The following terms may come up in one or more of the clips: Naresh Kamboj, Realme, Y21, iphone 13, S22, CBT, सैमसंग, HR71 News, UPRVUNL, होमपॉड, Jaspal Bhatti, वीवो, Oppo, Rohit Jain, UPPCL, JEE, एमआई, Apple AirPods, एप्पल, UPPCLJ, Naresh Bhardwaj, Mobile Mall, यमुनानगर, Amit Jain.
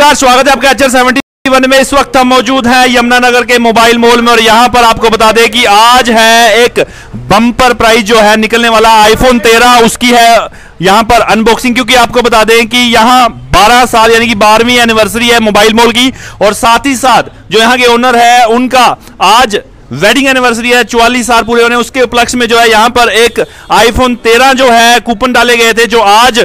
नमस्कार, स्वागत है आपका HR71 में। इस वक्त हम मौजूद हैं यमुनानगर के मोबाइल मॉल में और यहां पर आपको बता दें कि आज है एक बम्पर प्राइस जो है निकलने वाला iPhone 13 उसकी है यहां पर अनबॉक्सिंग, क्योंकि आपको बता दें कि यहां 12 साल यानी कि 12वीं एनिवर्सरी है मोबाइल मॉल की और साथ ही साथ जो यहाँ के ओनर है उनका आज वेडिंग एनिवर्सरी है, 44 साल पूरे होने उसके उपलक्ष्य में जो है यहाँ पर एक iPhone 13 जो है कूपन डाले गए थे जो आज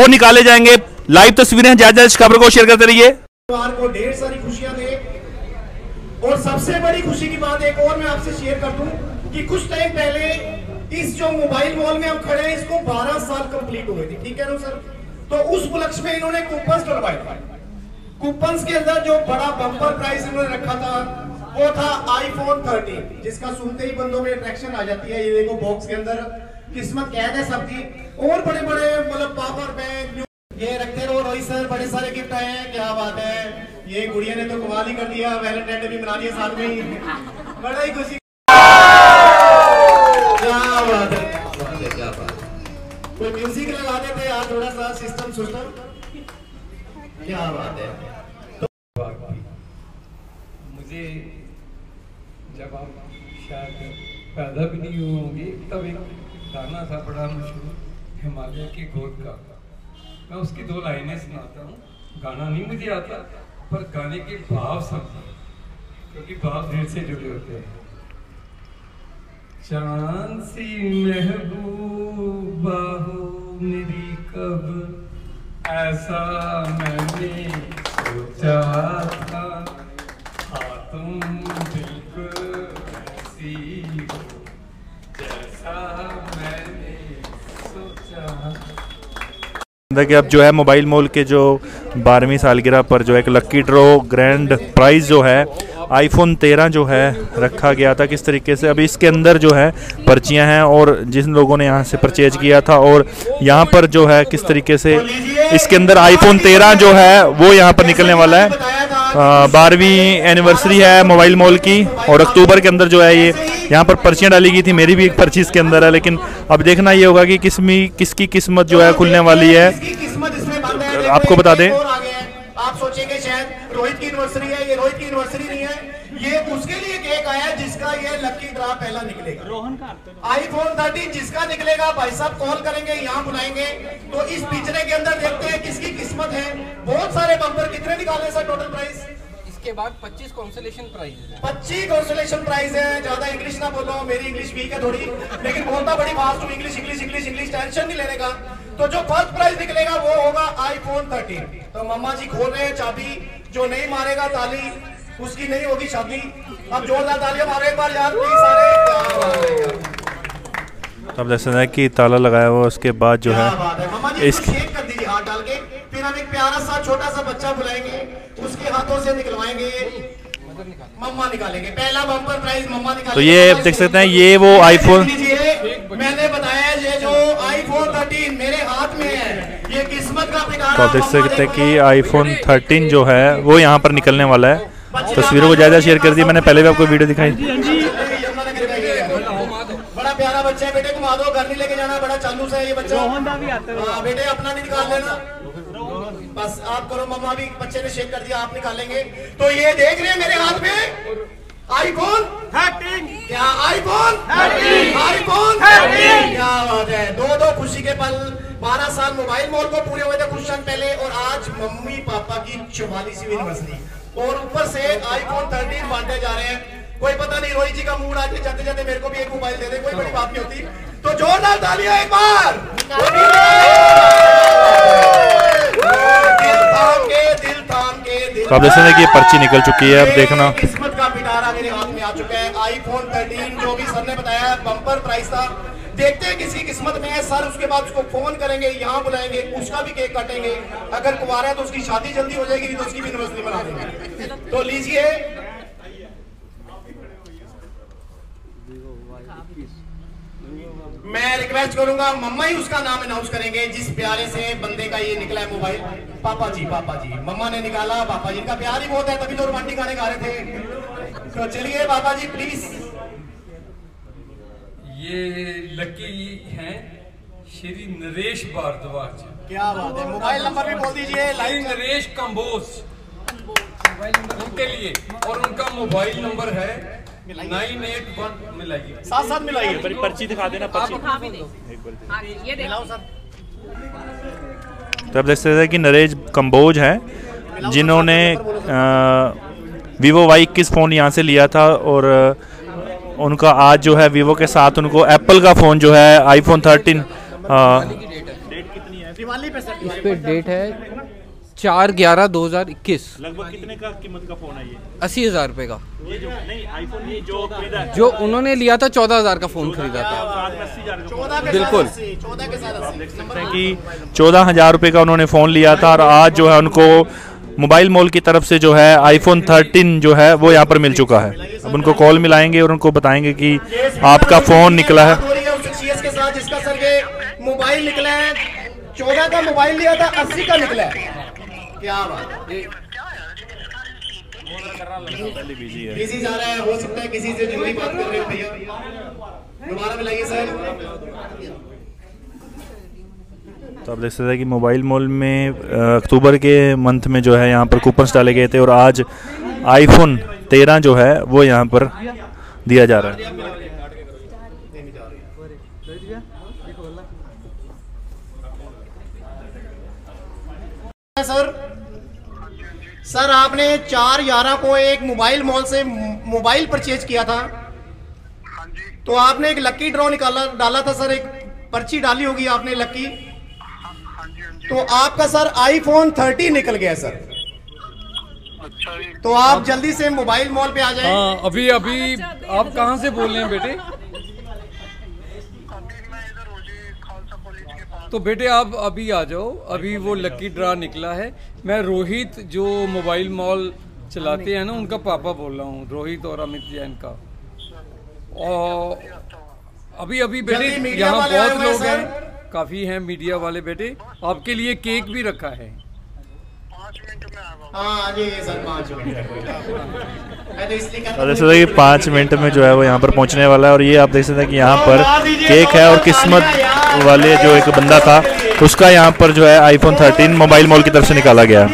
वो निकाले जाएंगे। लाइव तस्वीरें हैं, ज्यादा इस खबर को शेयर करते रहिए। परिवार को ढेर सारी खुशियां दे और सबसे बड़ी खुशी की बात एक और मैं आपसे शेयर कर दूं कि कुछ टाइम पहले इस जो मोबाइल मॉल में हम खड़े हैं इसको 12 साल कंप्लीट हुए थे, ठीक है ना सर? तो उस उपलक्ष्य में इन्होंने कूपन डलवाए थे। कूपन के अंदर जो बड़ा बम्पर प्राइस इन्होंने रखा था वो था iPhone 13, जिसका सुनते ही बंदों में अट्रैक्शन आ जाती है। ये देखो बॉक्स के अंदर किस्मत कैद है सबकी और बड़े बड़े मतलब पावर बैंक ये रखते रहो। रोहित सर, बड़े सारे गिफ्ट आए हैं, क्या बात है। ये गुड़िया ने तो कमाल ही कर दिया, वैलेंटाइन डे भी मना लिया साथ में ही, बड़ा ही खुशी, क्या बात है, क्या बात है, क्या बात है। कोई म्यूजिक लगा देते यार, थोड़ा सा सिस्टम सिस्टम, क्या बात है। तो मुझे जब आप शायद पैदा भी नहीं हुए होंगे तब एक गाना था बड़ा मशहूर हिमालय की गोद का, मैं उसकी दो लाइनें सुनाता हूँ। गाना नहीं मुझे आता पर गाने के भाव समझता हूँ क्योंकि भाव दिल से जुड़े होते हैं। चांद सी महबूबा हो मेरी कब ऐसा मैंने सोचा था, हाँ तुम बिल्कुल ऐसी हो जैसा मैंने सोचा। कि अब जो है मोबाइल मॉल के जो 12वीं सालगिरह पर जो एक लक्की ड्रॉ ग्रैंड प्राइज जो है iPhone 13 जो है रखा गया था। किस तरीके से अभी इसके अंदर जो है पर्चियां हैं और जिन लोगों ने यहां से परचेज किया था और यहां पर जो है किस तरीके से इसके अंदर iPhone 13 जो है वो यहां पर निकलने वाला है। 12वीं एनिवर्सरी है मोबाइल मॉल की और अक्टूबर के अंदर जो है ये यहाँ पर पर्चियाँ डाली गई थी। मेरी भी एक पर्ची इसके अंदर है, लेकिन अब देखना ये होगा कि किसकी किस्मत जो है खुलने वाली है। आपको बता दें आप सोचेंगे शायद रोहित की यूनिवर्सिटी है, ये रोहित की यूनिवर्सिटी नहीं है, ये उसके लिए केक आया है जिसका ये लकी ड्रा पहला निकलेगा। रोहन का iPhone 13 जिसका निकलेगा भाई साहब कॉल करेंगे, यहाँ बुलाएंगे तो इस पिछड़े के अंदर देखते हैं किसकी किस्मत है। बहुत सारे बम्पर कितने निकाले सर टोटल प्राइस? इसके बाद 25 कॉन्सोलेशन प्राइज है, 25 कॉन्सोलेशन प्राइज है। ज्यादा इंग्लिश ना बोलो, मेरी इंग्लिश वीक है थोड़ी, लेकिन बोलता बड़ी फास्ट हूँ, English English English English, tension नहीं लेने का। तो जो फर्स्ट प्राइज निकलेगा वो होगा iPhone 13। तो मम्मा जी खोल रहे हैं चाबी, जो नहीं मारेगा ताली उसकी नहीं होगी शादी। अब जोरदार तालियां मारो एक बार यार प्लीज सारे। अब जैसे है कि ताला लगाया हुआ उसके बाद जो है मम्मा जी इसको शेक कर दीजिए हाथ डाल के, फिर हम एक प्यारा सा छोटा सा बच्चा बुलाएंगे उसके हाथों से निकलवाएंगे, मम्मा निकालेंगे पहला बम्पर प्राइज मम्मा निकालेंगे। तो ये देख सकते हैं ये वो iPhone मैंने बताया ये जो iPhone 13 मेरे हाथ में है, ये किस्मत का पिटारा। तो आप देख सकते हैं कि iPhone 13 जो है वो यहाँ पर निकलने वाला है। तस्वीरों को ज्यादा शेयर कर दिया, मैंने पहले भी आपको वीडियो दिखाई। बड़ा प्यारा बच्चा है बेटे, घुमा दो, घर नहीं लेके जाना, बड़ा चालूस है ये बच्चा। हाँ बेटे अपना नहीं निकाल लेना, बस आप करो मम्मा, भी बच्चे ने शेयर कर दिया, आप निकालेंगे। तो ये देख रहे हैं मेरे हाथ में iPhone 13, क्या iPhone 13, क्या बात है। दो खुशी के पल, 12 साल मोबाइल मॉल को पूरे हुए थे कुछ क्षण पहले और आज मम्मी पापा की 44वीं एनिवर्सरी और ऊपर से iPhone 13 बांटे जा रहे हैं। कोई पता नहीं रोहित जी का मूड आज जाते जाते मेरे को भी एक मोबाइल दे दे, कोई बड़ी बात नहीं होती। तो जोरदार तालियां एक बार दिल थाम के। ये पर्ची निकल चुकी है, अब देखना किस्मत का पिटारा मेरे हाथ में आ चुका है। iPhone 13 जो भी सर ने बताया बम्पर प्राइस था, देखते हैं किसी किस्मत में है सर। उसके बाद उसको फोन करेंगे, यहाँ बुलाएंगे, उसका भी केक काटेंगे, अगर कुंवारा है तो उसकी शादी जल्दी हो जाएगी तो उसकी भी एनिवर्सरी मना देंगे। तो लीजिए मैं रिक्वेस्ट करूंगा मम्मा ही उसका नाम अनाउंस करेंगे जिस प्यारे से बंदे का ये निकला है मोबाइल। पापा जी मम्मा ने निकाला, पापा जी का प्यार ही बहुत है तभी तो रोमांटिक गाने गा रहे थे। तो चलिए पापा जी प्लीज, ये लकी हैं श्री नरेश भारद्वाज, क्या बात है। मोबाइल नंबर भी बोल दीजिए, लाइन नरेश कंबोज उनके लिए, और उनका मोबाइल नंबर है 981 मिलाइए, साथ साथ मिलाइए। पर्ची दिखा देना, पर्ची। तो आप देख सकते हैं कि नरेश कंबोज हैं जिन्होंने वीवो Y21 फ़ोन यहाँ से लिया था, और उनका आज जो है वीवो के साथ उनको एप्पल का फ़ोन जो है iPhone 13 इस पे डेट है 4/11/2021। लगभग कितने का कीमत का फोन है ये? 80,000 रुपए का। ये जो नहीं आईफोन ये जो खरीदा, जो उन्होंने लिया था 14,000 का फोन खरीदा था। बिल्कुल 14,000 रुपए का उन्होंने फोन लिया था, और आज जो है उनको मोबाइल मॉल की तरफ से जो है iPhone 13 जो है वो यहाँ पर मिल चुका है। अब उनको कॉल मिलाएंगे और उनको बताएंगे कि आपका फोन निकला है। मोबाइल निकला है 14 का, मोबाइल लिया था 80 का निकला है। क्या बात है, बिजी जा रहा है, हो सकता है किसी से जरूरी बात कर रहे हो भैया। दोबारा मिलाइए सर। तो आप देख सकते हैं कि मोबाइल मॉल में अक्टूबर के मंथ में जो है यहाँ पर कूपन्स डाले गए थे, और आज iPhone 13 जो है वो यहाँ पर दिया जा रहा है। सर सर आपने 4/11 को एक मोबाइल मॉल से मोबाइल परचेज किया था। हाँ जी। तो आपने एक लकी ड्रॉ निकाला डाला था सर, एक पर्ची डाली होगी आपने लकी। हाँ जी, हाँ जी। तो आपका सर iPhone 13 निकल गया सर। अच्छा जी। तो आप जल्दी से मोबाइल मॉल पे आ जाएं। हाँ, अभी अभी आप कहाँ से बोल रहे हैं बेटे? तो बेटे आप अभी आ जाओ, अभी वो लकी ड्रा निकला है। मैं रोहित जो मोबाइल मॉल चलाते हैं ना, उनका पापा बोल रहा हूँ, रोहित और अमित जैन का। और अभी अभी बेटे यहाँ बहुत लोग हैं, काफ़ी हैं मीडिया वाले बेटे, आपके लिए केक भी रखा है। पाँच मिनट में जो है वो यहाँ पर पहुँचने वाला है, और ये आप देख सकते हैं कि यहाँ पर केक है, और किस्मत वाले जो एक बंदा था उसका यहाँ पर जो है iPhone 13 मोबाइल मॉल की तरफ से निकाला गया।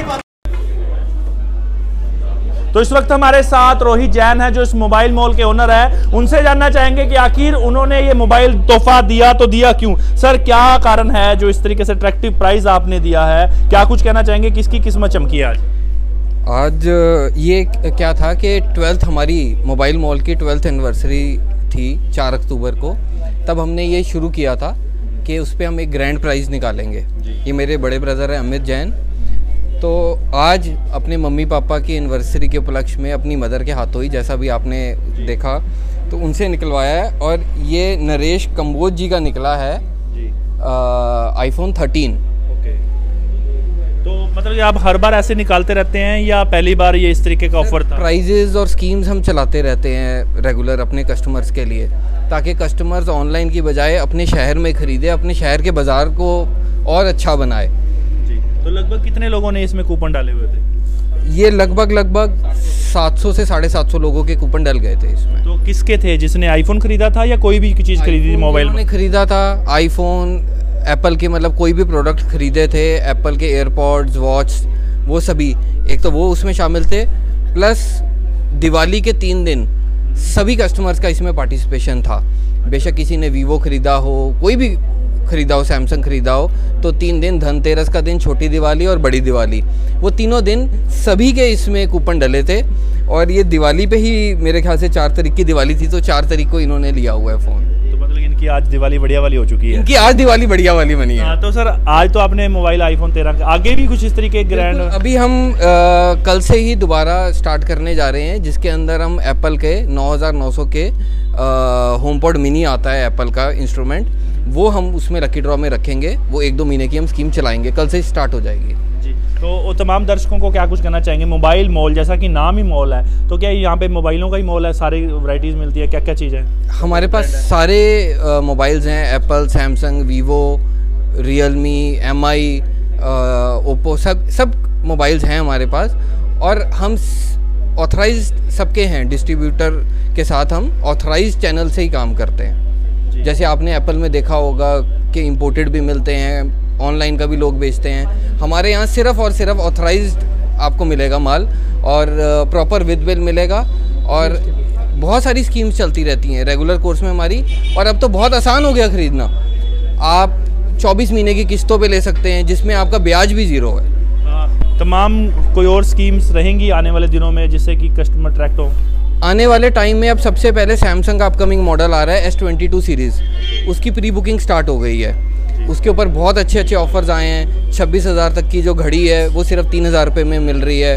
तो इस वक्त हमारे साथ रोहित जैन है जो इस मोबाइल मॉल के ओनर है। उनसे जानना चाहेंगे कि आखिर उन्होंने ये मोबाइल तोहफा दिया तो दिया क्यों सर, क्या कारण है जो इस तरीके से अट्रैक्टिव प्राइस आपने दिया है? क्या कुछ कहना चाहेंगे, किसकी किस्मत चमकी आज? आज ये क्या था कि 12th हमारी मोबाइल मॉल की 12th एनिवर्सरी थी 4 अक्टूबर को। तब हमने ये शुरू किया था कि उस पर हम एक ग्रैंड प्राइज़ निकालेंगे। ये मेरे बड़े ब्रदर हैं अमित जैन, तो आज अपने मम्मी पापा की एनिवर्सरी के उपलक्ष्य में अपनी मदर के हाथों ही, जैसा भी आपने देखा, तो उनसे निकलवाया है। और ये नरेश कंबोज जी का निकला है iPhone 13। ओके, तो मतलब ये आप हर बार ऐसे निकालते रहते हैं या पहली बार ये इस तरीके का ऑफर था? प्राइजेज़ और स्कीम्स हम चलाते रहते हैं रेगुलर अपने कस्टमर्स के लिए, ताकि कस्टमर्स ऑनलाइन की बजाय अपने शहर में ख़रीदे, अपने शहर के बाज़ार को और अच्छा बनाए। तो लगभग कितने लोगों ने इसमें कूपन डाले हुए थे? ये लगभग 700 से 750 लोगों के कूपन डाल गए थे इसमें। तो किसके थे, जिसने iPhone खरीदा था या कोई भी चीज़ खरीदी थी मोबाइल में? खरीदा था iPhone, एप्पल के मतलब कोई भी प्रोडक्ट खरीदे थे, एप्पल के एयरपॉड्स, वॉच, वो सभी, एक तो वो उसमें शामिल थे। प्लस दिवाली के 3 दिन सभी कस्टमर्स का इसमें पार्टिसिपेशन था। बेशक किसी ने वीवो खरीदा हो, कोई भी खरीदा हो, सैमसंग खरीदा हो, तो 3 दिन, धनतेरस का दिन, छोटी दिवाली और बड़ी दिवाली, वो तीनों दिन सभी के इसमें कूपन डले थे। और ये दिवाली पे ही मेरे ख्याल से 4 तारीख की दिवाली थी, तो 4 तारीख को इन्होंने लिया हुआ है फ़ोन। तो मतलब इनकी आज दिवाली बढ़िया वाली हो चुकी है, इनकी आज दिवाली बढ़िया वाली बनी है। तो सर आज तो आपने मोबाइल iPhone 13 आगे भी कुछ इस तरीके ग्रैंड? अभी हम कल से ही दोबारा स्टार्ट करने जा रहे हैं, जिसके अंदर हम एप्पल के 9900 के होमपॉड मिनी आता है एप्पल का इंस्ट्रूमेंट, वो हम उसमें लकी ड्रॉ में रखेंगे। वो 1-2 महीने की हम स्कीम चलाएंगे, कल से स्टार्ट हो जाएगी जी। तो तमाम दर्शकों को क्या कुछ कहना चाहेंगे? मोबाइल मॉल जैसा कि नाम ही मॉल है, तो क्या यहाँ पे मोबाइलों का ही मॉल है, सारी वैरायटीज़ मिलती है? क्या क्या चीज़ है हमारे पास? सारे मोबाइल्स हैं, एप्पल, सैमसंग, वीवो, Realme, एमआई, Oppo, सब मोबाइल्स हैं हमारे पास। और हम ऑथराइज्ड सबके हैं, डिस्ट्रीब्यूटर के साथ हम ऑथराइज्ड चैनल से ही काम करते हैं। जैसे आपने एप्पल में देखा होगा कि इंपोर्टेड भी मिलते हैं, ऑनलाइन का भी लोग बेचते हैं। हमारे यहाँ सिर्फ और सिर्फ ऑथराइज्ड आपको मिलेगा माल। और प्रॉपर विद बिल मिलेगा और बहुत सारी स्कीम्स चलती रहती हैं रेगुलर कोर्स में हमारी। और अब तो बहुत आसान हो गया ख़रीदना, आप 24 महीने की किस्तों पे ले सकते हैं जिसमें आपका ब्याज भी ज़ीरो है। तमाम कोई और स्कीम्स रहेंगी आने वाले दिनों में जिससे कि कस्टमर अट्रैक्ट हो। आने वाले टाइम में अब सबसे पहले सैमसंग का अपकमिंग मॉडल आ रहा है S22 सीरीज़, उसकी प्री बुकिंग स्टार्ट हो गई है। उसके ऊपर बहुत अच्छे अच्छे ऑफर्स आए हैं। 26,000 तक की जो घड़ी है वो सिर्फ 3,000 रुपये में मिल रही है।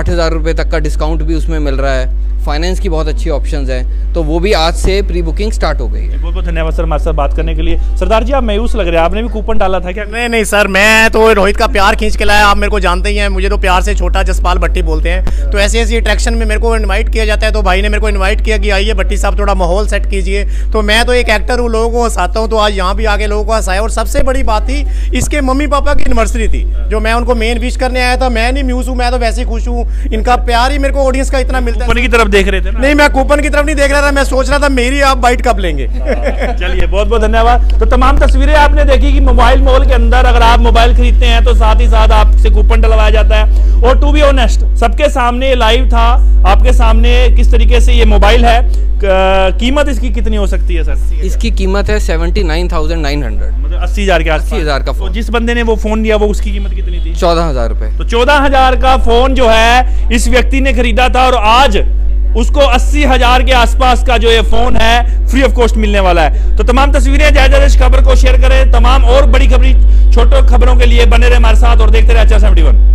8,000 रुपये तक का डिस्काउंट भी उसमें मिल रहा है। फाइनेंस की बहुत अच्छी ऑप्शंस हैं, तो वो भी आज से प्री बुकिंग स्टार्ट हो गई है। बहुत बहुत धन्यवाद सर हमारे साथ बात करने के लिए। सरदार जी आप मायूस लग रहे हैं, आपने भी कूपन डाला था क्या? नहीं नहीं सर, मैं तो रोहित का प्यार खींच के लाया। आप मेरे को जानते ही हैं, मुझे तो प्यार से छोटा जसपाल भट्टी बोलते हैं। तो ऐसे ऐसी अट्रैक्शन में मेरे को इन्वाइट किया जाता है, तो भाई ने मेरे को इन्वाइट किया कि आइए भट्टी साहब थोड़ा माहौल सेट कीजिए। तो मैं तो एक एक्टर हूँ, लोगों को हंसाता हूँ, तो आज यहाँ भी आके लोगों को हंसाया। और सबसे बड़ी बात थी इसके मम्मी पापा की एनिवर्सरी थी जो मैं उनको मेन विश करने आया था। मैं नहीं मायूस हूँ, मैं तो वैसे ही खुश हूँ। इनका प्यार ही मेरे को ऑडियंस का इतना मिलता है। कूपन की तरफ देख रहे थे ना? नहीं, मैं कूपन की तरफ नहीं देख रहा था, मैं सोच रहा था मेरी आप बाइट कब लेंगे। चलिए बहुत बहुत धन्यवाद। तो तमाम तस्वीरें आपने देखी कि मोबाइल मॉल के अंदर अगर आप मोबाइल खरीदते हैं तो साथ ही साथ आपसे कूपन डलवाया जाता है। और टू बी ऑनेस्ट सबके सामने लाइव था, आपके सामने किस तरीके से ये मोबाइल है। कीमत इसकी कितनी हो सकती है सर? इसकी कीमत है 79,900, मतलब 80,000 के आसपास। 80,000 का फोन, जिस बंदे ने वो फोन लिया वो उसकी कीमत कितनी थी? 14,000 रुपए। तो 14,000 का फोन जो है इस व्यक्ति ने खरीदा था और आज उसको 80,000 के आसपास का जो ये फोन है फ्री ऑफ कॉस्ट मिलने वाला है। तो तमाम तस्वीरें ज्यादा से खबर को शेयर करें। तमाम और बड़ी खबरी छोटे खबरों के लिए बने रहे हमारे साथ और देखते रहे HR71।